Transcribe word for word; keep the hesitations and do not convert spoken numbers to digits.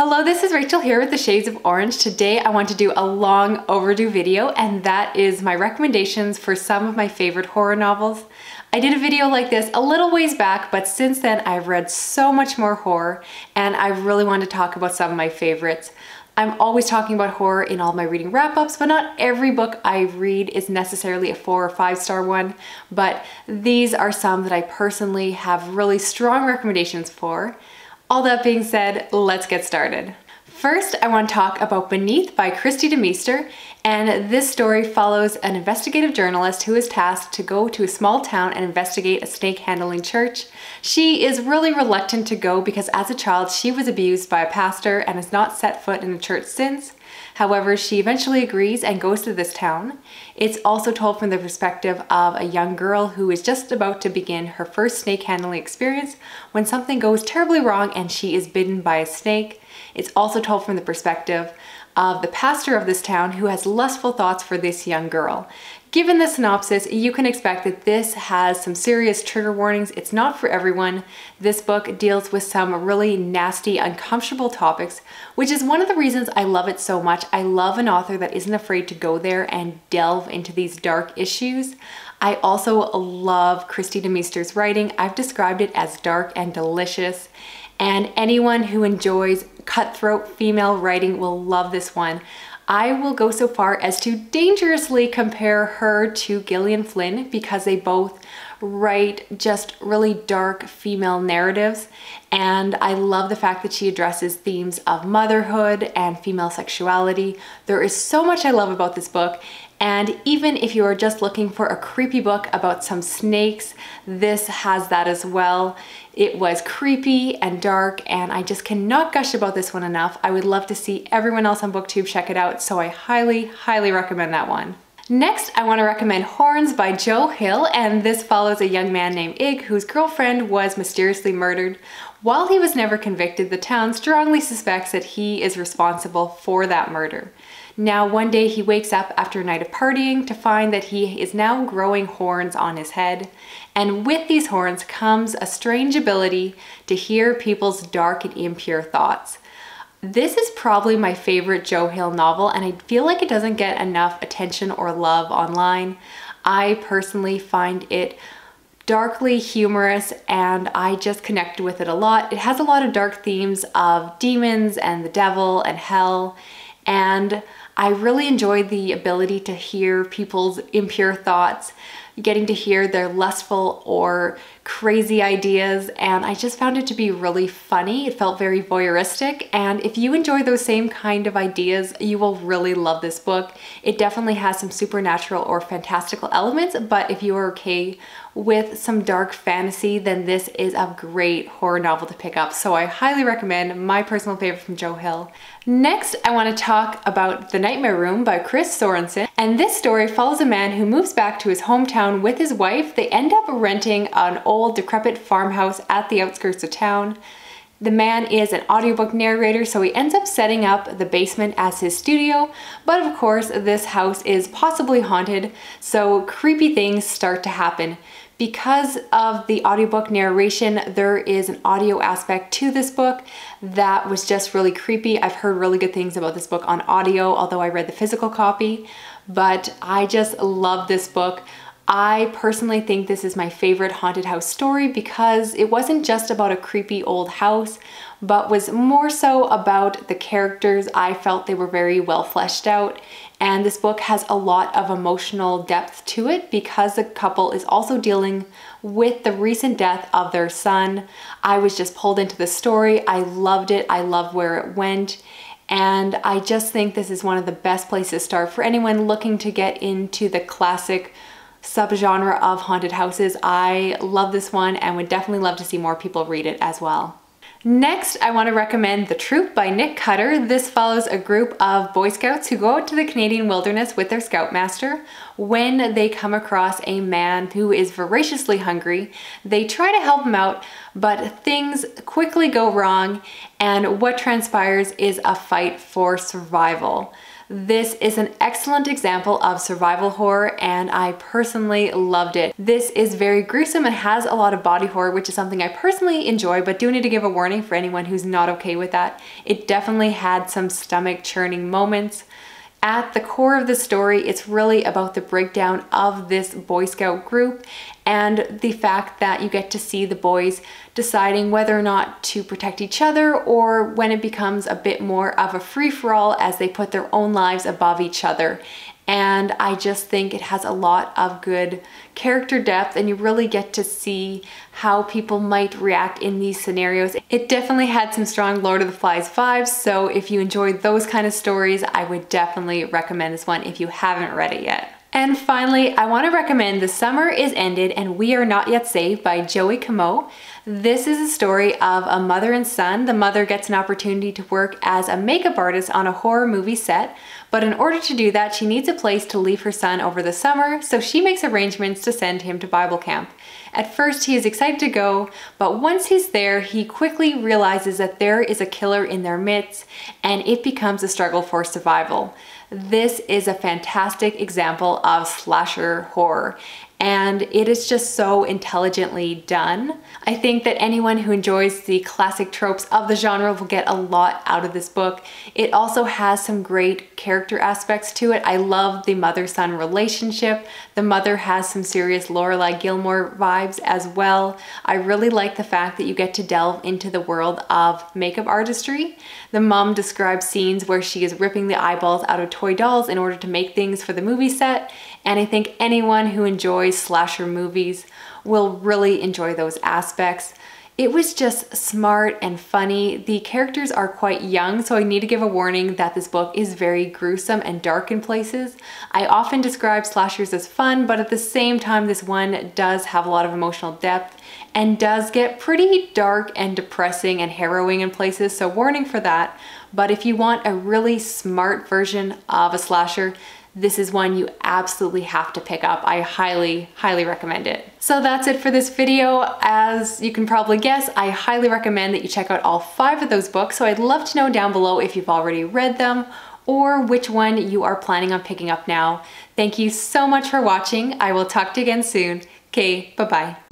Hello, this is Rachel here with The Shades of Orange. Today I want to do a long overdue video, and that is my recommendations for some of my favorite horror novels. I did a video like this a little ways back, but since then I've read so much more horror, and I really want to talk about some of my favorites. I'm always talking about horror in all my reading wrap-ups, but not every book I read is necessarily a four or five star one, but these are some that I personally have really strong recommendations for. All that being said, let's get started. First, I want to talk about Beneath by Kristi DeMeester, and this story follows an investigative journalist who is tasked to go to a small town and investigate a snake-handling church. She is really reluctant to go because as a child she was abused by a pastor and has not set foot in the church since. However, she eventually agrees and goes to this town. It's also told from the perspective of a young girl who is just about to begin her first snake handling experience when something goes terribly wrong and she is bitten by a snake. It's also told from the perspective of the pastor of this town who has lustful thoughts for this young girl. Given the synopsis, you can expect that this has some serious trigger warnings. It's not for everyone. This book deals with some really nasty, uncomfortable topics, which is one of the reasons I love it so much. I love an author that isn't afraid to go there and delve into these dark issues. I also love Kristi DeMeester's writing. I've described it as dark and delicious, and anyone who enjoys cutthroat female writing will love this one. I will go so far as to dangerously compare her to Gillian Flynn because they both write just really dark female narratives, and I love the fact that she addresses themes of motherhood and female sexuality. There is so much I love about this book, and even if you are just looking for a creepy book about some snakes, this has that as well. It was creepy and dark, and I just cannot gush about this one enough. I would love to see everyone else on BookTube check it out, so I highly, highly recommend that one. Next, I want to recommend Horns by Joe Hill, and this follows a young man named Ig whose girlfriend was mysteriously murdered. While he was never convicted, the town strongly suspects that he is responsible for that murder. Now, one day he wakes up after a night of partying to find that he is now growing horns on his head. And with these horns comes a strange ability to hear people's dark and impure thoughts. This is probably my favorite Joe Hill novel, and I feel like it doesn't get enough attention or love online. I personally find it darkly humorous, and I just connect with it a lot. It has a lot of dark themes of demons and the devil and hell, and I really enjoyed the ability to hear people's impure thoughts, getting to hear their lustful or crazy ideas, and I just found it to be really funny. It felt very voyeuristic, and if you enjoy those same kind of ideas, you will really love this book. It definitely has some supernatural or fantastical elements, but if you are okay with some dark fantasy, then this is a great horror novel to pick up, so I highly recommend, my personal favorite from Joe Hill. Next, I want to talk about The Nightmare Room by Chris Sorensen, and this story follows a man who moves back to his hometown with his wife. They end up renting an old decrepit farmhouse at the outskirts of town. The man is an audiobook narrator, so he ends up setting up the basement as his studio, but of course this house is possibly haunted, so creepy things start to happen. Because of the audiobook narration, there is an audio aspect to this book that was just really creepy. I've heard really good things about this book on audio, although I read the physical copy, but I just love this book. I personally think this is my favorite haunted house story because it wasn't just about a creepy old house, but was more so about the characters. I felt they were very well fleshed out, and this book has a lot of emotional depth to it because the couple is also dealing with the recent death of their son. I was just pulled into the story. I loved it. I loved where it went. And I just think this is one of the best places to start for anyone looking to get into the classic subgenre of haunted houses. I love this one and would definitely love to see more people read it as well. Next, I want to recommend The Troop by Nick Cutter. This follows a group of Boy Scouts who go out to the Canadian wilderness with their scoutmaster. When they come across a man who is voraciously hungry, they try to help him out, but things quickly go wrong, and what transpires is a fight for survival. This is an excellent example of survival horror and I personally loved it. This is very gruesome and has a lot of body horror, which is something I personally enjoy, but do need to give a warning for anyone who's not okay with that. It definitely had some stomach churning moments. At the core of the story, it's really about the breakdown of this Boy Scout group and the fact that you get to see the boys deciding whether or not to protect each other, or when it becomes a bit more of a free-for-all as they put their own lives above each other. And I just think it has a lot of good character depth and you really get to see how people might react in these scenarios. It definitely had some strong Lord of the Flies vibes, so if you enjoyed those kind of stories, I would definitely recommend this one if you haven't read it yet. And finally, I want to recommend The Summer Is Ended and We Are Not Yet Saved by Joey Comeau. This is a story of a mother and son. The mother gets an opportunity to work as a makeup artist on a horror movie set, but in order to do that, she needs a place to leave her son over the summer, so she makes arrangements to send him to Bible camp. At first, he is excited to go, but once he's there, he quickly realizes that there is a killer in their midst, and it becomes a struggle for survival. This is a fantastic example of slasher horror, and it is just so intelligently done. I think that anyone who enjoys the classic tropes of the genre will get a lot out of this book. It also has some great character aspects to it. I love the mother-son relationship. The mother has some serious Lorelai Gilmore vibes as well. I really like the fact that you get to delve into the world of makeup artistry. The mom describes scenes where she is ripping the eyeballs out of toy dolls in order to make things for the movie set, and I think anyone who enjoys slasher movies will really enjoy those aspects. It was just smart and funny. The characters are quite young, so I need to give a warning that this book is very gruesome and dark in places. I often describe slashers as fun, but at the same time, this one does have a lot of emotional depth and does get pretty dark and depressing and harrowing in places, so warning for that. But if you want a really smart version of a slasher, this is one you absolutely have to pick up. I highly, highly recommend it. So that's it for this video. As you can probably guess, I highly recommend that you check out all five of those books. So I'd love to know down below if you've already read them or which one you are planning on picking up now. Thank you so much for watching. I will talk to you again soon. Okay, bye-bye.